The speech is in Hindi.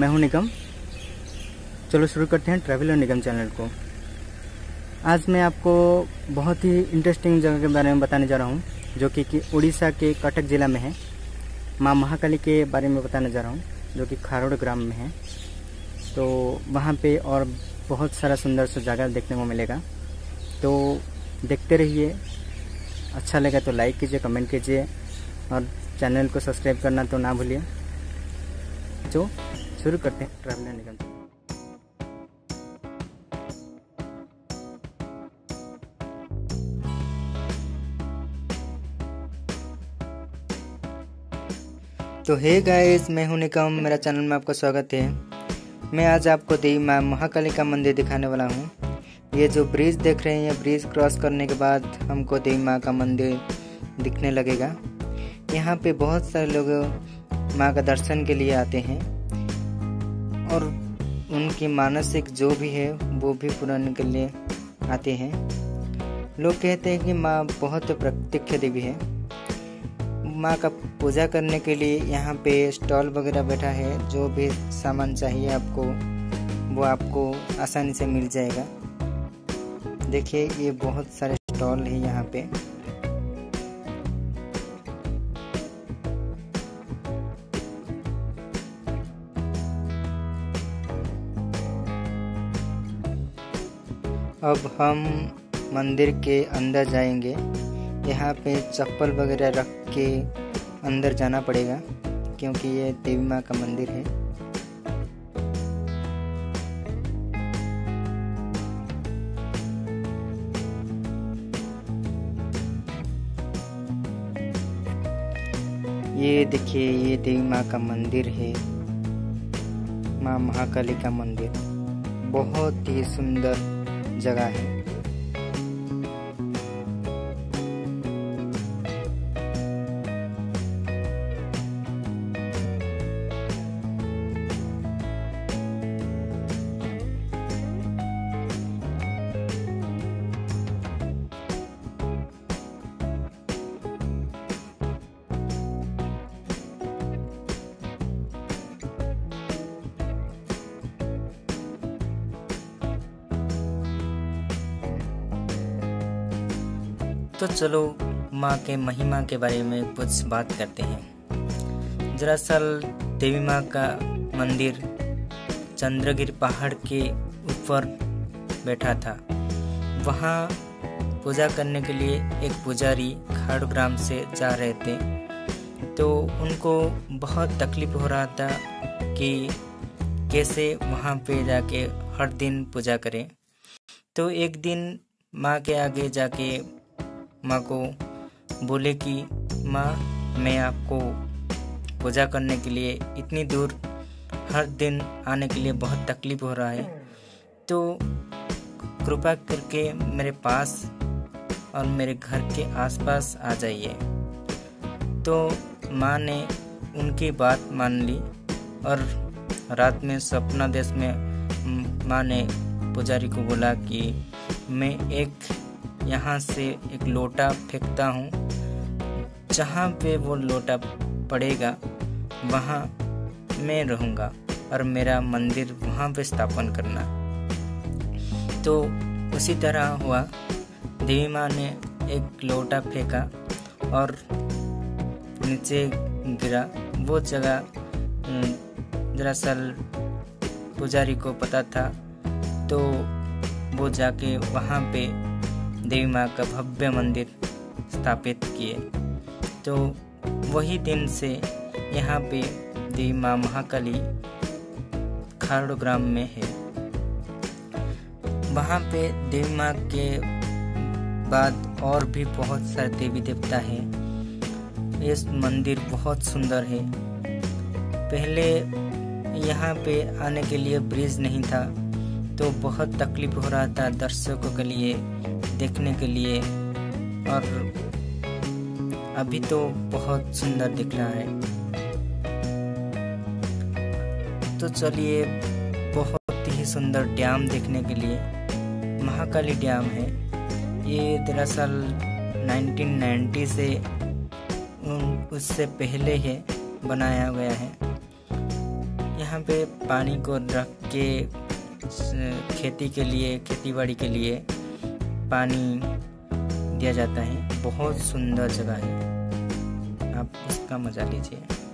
मैं हूं निगम। चलो शुरू करते हैं ट्रैवलर निगम चैनल को। आज मैं आपको बहुत ही इंटरेस्टिंग जगह के बारे में बताने जा रहा हूं, जो कि उड़ीसा के कटक ज़िला में है। माँ महाकाली के बारे में बताने जा रहा हूं, जो कि खरोड़ ग्राम में है। तो वहां पे और बहुत सारा सुंदर सा जगह देखने को मिलेगा, तो देखते रहिए। अच्छा लगा तो लाइक कीजिए, कमेंट कीजिए और चैनल को सब्सक्राइब करना तो ना भूलिए। तो शुरू करते हैं ट्रैवलर निगम। तो हे गाइस, मैं हूं निकम, मेरा चैनल में आपका स्वागत है। मैं आज आपको देवी माँ महाकाली का मंदिर दिखाने वाला हूं। ये जो ब्रिज देख रहे हैं, ये ब्रिज क्रॉस करने के बाद हमको देवी माँ का मंदिर दिखने लगेगा। यहाँ पे बहुत सारे लोग माँ का दर्शन के लिए आते हैं और उनकी मानसिक जो भी है वो भी पूर्ण के लिए आते हैं। लोग कहते हैं कि माँ बहुत प्रत्यक्ष देवी है। माँ का पूजा करने के लिए यहाँ पे स्टॉल वगैरह बैठा है। जो भी सामान चाहिए आपको वो आपको आसानी से मिल जाएगा। देखिए ये बहुत सारे स्टॉल है यहाँ पे। अब हम मंदिर के अंदर जाएंगे। यहाँ पे चप्पल वगैरह रख के अंदर जाना पड़ेगा, क्योंकि ये देवी माँ का मंदिर है। ये देखिए, ये देवी माँ का मंदिर है, माँ महाकाली का मंदिर। बहुत ही सुंदर जगह है। तो चलो माँ के महिमा के बारे में कुछ बात करते हैं। दरअसल देवी माँ का मंदिर चंद्रगिर पहाड़ के ऊपर बैठा था। वहाँ पूजा करने के लिए एक पुजारी खरोड़ ग्राम से जा रहे थे, तो उनको बहुत तकलीफ हो रहा था कि कैसे वहाँ पे जाके हर दिन पूजा करें। तो एक दिन माँ के आगे जाके माँ को बोले कि माँ, मैं आपको पूजा करने के लिए इतनी दूर हर दिन आने के लिए बहुत तकलीफ हो रहा है, तो कृपा करके मेरे पास और मेरे घर के आसपास आ जाइए। तो माँ ने उनकी बात मान ली और रात में सपना देश में माँ ने पुजारी को बोला कि मैं एक यहाँ से एक लोटा फेंकता हूँ, जहाँ पे वो लोटा पड़ेगा वहाँ मैं रहूँगा और मेरा मंदिर वहाँ पे स्थापन करना। तो उसी तरह हुआ, देवी माँ ने एक लोटा फेंका और नीचे गिरा। वो जगह दरअसल पुजारी को पता था, तो वो जाके वहाँ पे देवी माँ का भव्य मंदिर स्थापित किए। तो वही दिन से यहाँ पे देवी माँ महाकाली खरोड़ ग्राम में है। वहाँ पे देवी माँ के बाद और भी बहुत सारे देवी देवता हैं। इस मंदिर बहुत सुंदर है। पहले यहाँ पे आने के लिए ब्रिज नहीं था, तो बहुत तकलीफ हो रहा था दर्शकों के लिए, देखने के लिए। और अभी तो बहुत सुंदर दिख रहा है। तो चलिए, बहुत ही सुंदर डैम देखने के लिए महाकाली डैम है। ये दरअसल 1990 से उससे पहले ही बनाया गया है। यहाँ पे पानी को रख के खेती बाड़ी के लिए पानी दिया जाता है। बहुत सुंदर जगह है, आप उसका मज़ा लीजिए।